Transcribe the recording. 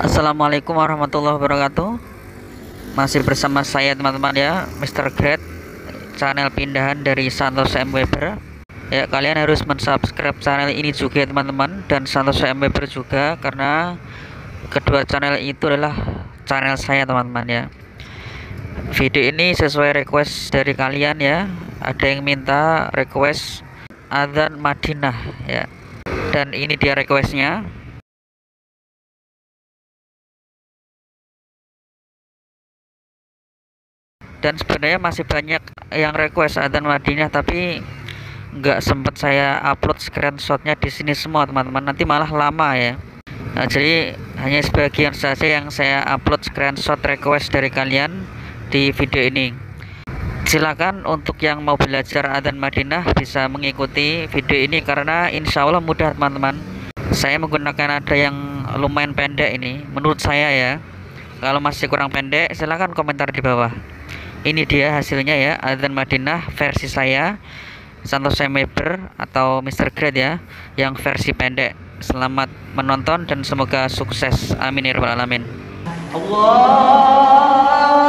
Assalamualaikum warahmatullahi wabarakatuh. Masih bersama saya teman-teman ya, Mr. Gretz, channel pindahan dari Santos Mweber. Ya, kalian harus mensubscribe channel ini juga teman-teman, dan Santos Mweber juga, karena kedua channel itu adalah channel saya teman-teman ya. Video ini sesuai request dari kalian ya. Ada yang minta request Adzan Madinah ya. Dan ini dia requestnya. Dan sebenarnya masih banyak yang request Adzan Madinah, tapi nggak sempat saya upload screenshotnya di sini semua teman-teman, nanti malah lama ya. Nah, jadi hanya sebagian saja yang saya upload screenshot request dari kalian di video ini. Silakan untuk yang mau belajar Adzan Madinah bisa mengikuti video ini, karena insya Allah mudah teman-teman. Saya menggunakan ada yang lumayan pendek ini menurut saya ya. Kalau masih kurang pendek silakan komentar di bawah. Ini dia hasilnya ya, Adzan Madinah versi saya, Santos Mweber atau Mr. Gretz ya, yang versi pendek. Selamat menonton dan semoga sukses. Amin ya rabbal alamin. Allah.